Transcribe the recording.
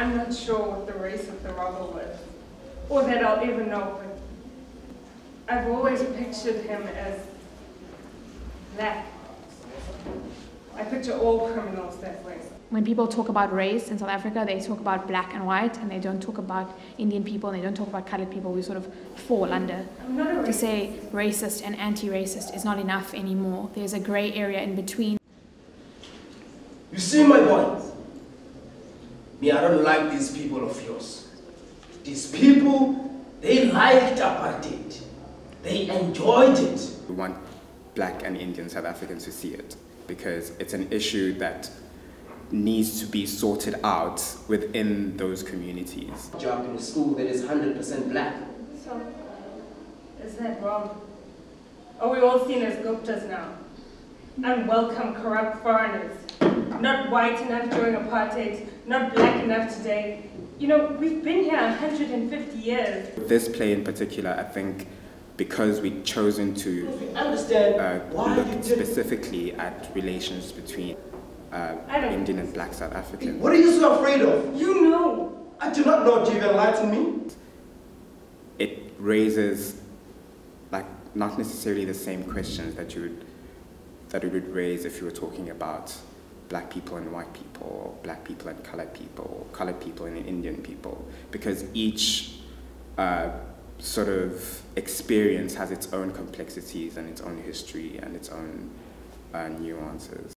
I'm not sure what the race of the robber was, or that I'll ever know, but I've always pictured him as black. I picture all criminals that way. When people talk about race in South Africa, they talk about black and white, and they don't talk about Indian people, and they don't talk about coloured people. We sort of fall under. To say racist and anti-racist is not enough anymore. There's a grey area in between. You see my point? Me, I don't like these people of yours. These people, they liked apartheid. They enjoyed it. We want black and Indian South Africans to see it, because it's an issue that needs to be sorted out within those communities. Job in a school that is 100% black. So, is that wrong? Are we all seen as Guptas now? Unwelcome, corrupt foreigners. Not white enough during apartheid, not black enough today. You know, we've been here 150 years. This play in particular, I think, because we've chosen to look specifically at relations between Indian and black South Africans. What are you so afraid of? You know. I do not know. Do you enlighten me? It raises, like, not necessarily the same questions that it would raise if you were talking about black people and white people, or black people and coloured people, or coloured people and Indian people, because each sort of experience has its own complexities and its own history and its own nuances.